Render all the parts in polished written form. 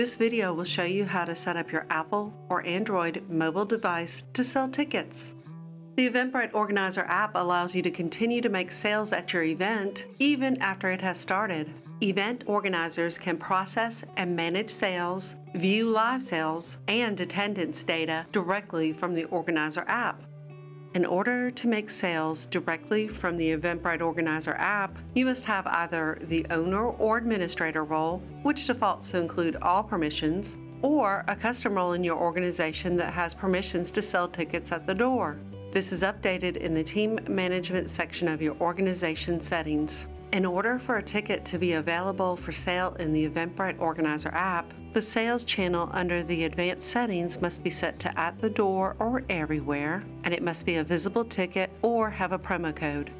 This video will show you how to set up your Apple or Android mobile device to sell tickets. The Eventbrite Organizer app allows you to continue to make sales at your event even after it has started. Event organizers can process and manage sales, view live sales, and attendance data directly from the Organizer app. In order to make sales directly from the Eventbrite Organizer app, you must have either the owner or administrator role, which defaults to include all permissions, or a custom role in your organization that has permissions to sell tickets at the door. This is updated in the Team Management section of your organization settings. In order for a ticket to be available for sale in the Eventbrite Organizer app, the sales channel under the Advanced settings must be set to at the door or everywhere, and it must be a visible ticket or have a promo code.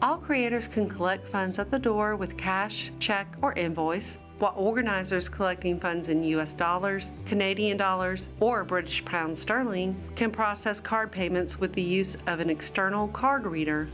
All creators can collect funds at the door with cash, check, or invoice, while organizers collecting funds in US dollars, Canadian dollars, or British pound sterling can process card payments with the use of an external card reader.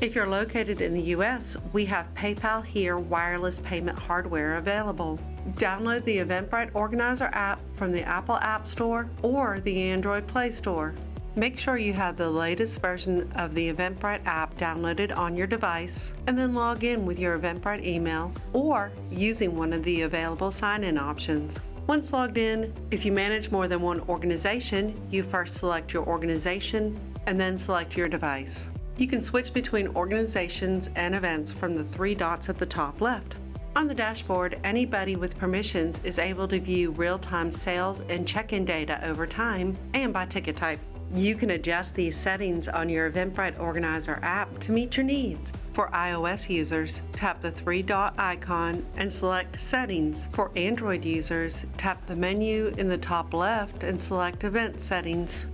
If you're located in the US, we have PayPal Here wireless payment hardware available. Download the Eventbrite Organizer app from the Apple App Store or the Android Play Store. Make sure you have the latest version of the Eventbrite app downloaded on your device, and then log in with your Eventbrite email or using one of the available sign-in options. Once logged in, if you manage more than one organization, you first select your organization and then select your device. You can switch between organizations and events from the three dots at the top left. On the dashboard, anybody with permissions is able to view real-time sales and check-in data over time and by ticket type. You can adjust these settings on your Eventbrite Organizer app to meet your needs. For iOS users, tap the three-dot icon and select Settings. For Android users, tap the menu in the top left and select Event Settings.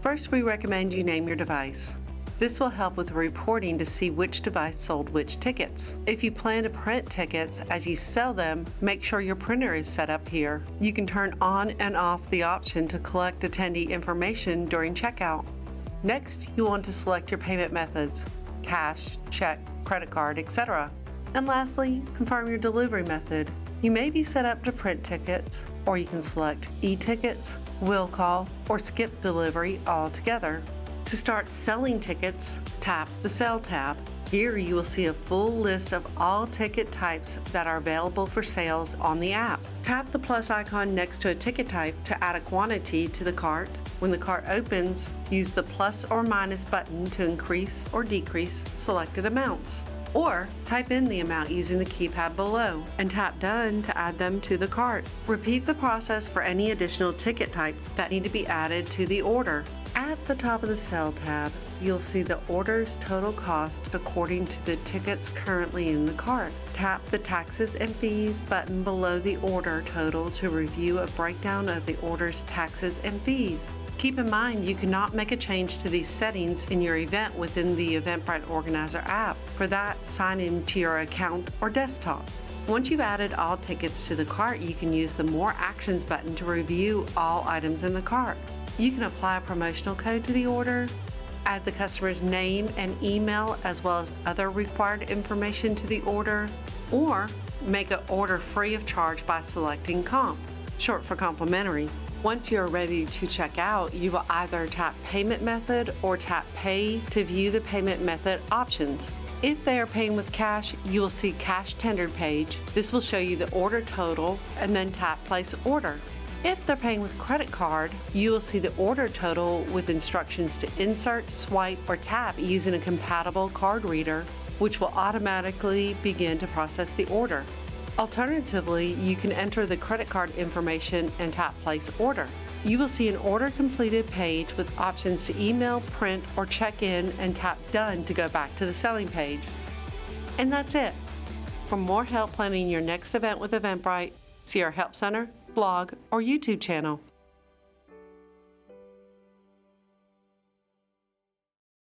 First, we recommend you name your device. This will help with reporting to see which device sold which tickets. If you plan to print tickets as you sell them, make sure your printer is set up here. You can turn on and off the option to collect attendee information during checkout. Next, you want to select your payment methods: cash, check, credit card, etc. And lastly, confirm your delivery method. You may be set up to print tickets, or you can select e-tickets, will call, or skip delivery altogether. To start selling tickets, tap the Sell tab. Here you will see a full list of all ticket types that are available for sales on the app. Tap the plus icon next to a ticket type to add a quantity to the cart. When the cart opens, use the plus or minus button to increase or decrease selected amounts. Or type in the amount using the keypad below and tap Done to add them to the cart. Repeat the process for any additional ticket types that need to be added to the order. At the top of the Sell tab, you'll see the order's total cost according to the tickets currently in the cart. Tap the Taxes and Fees button below the order total to review a breakdown of the order's taxes and fees. Keep in mind you cannot make a change to these settings in your event within the Eventbrite Organizer app. For that, sign in to your account or desktop. Once you've added all tickets to the cart, you can use the More Actions button to review all items in the cart. You can apply a promotional code to the order, add the customer's name and email as well as other required information to the order, or make an order free of charge by selecting Comp, short for complimentary. Once you're ready to check out, you will either tap Payment Method or tap Pay to view the payment method options. If they are paying with cash, you will see Cash Tendered page. This will show you the order total and then tap Place Order. If they're paying with credit card, you will see the order total with instructions to insert, swipe, or tap using a compatible card reader, which will automatically begin to process the order. Alternatively, you can enter the credit card information and tap Place Order. You will see an Order Completed page with options to email, print, or check in, and tap Done to go back to the selling page. And that's it. For more help planning your next event with Eventbrite, see our Help Center, blog, or YouTube channel.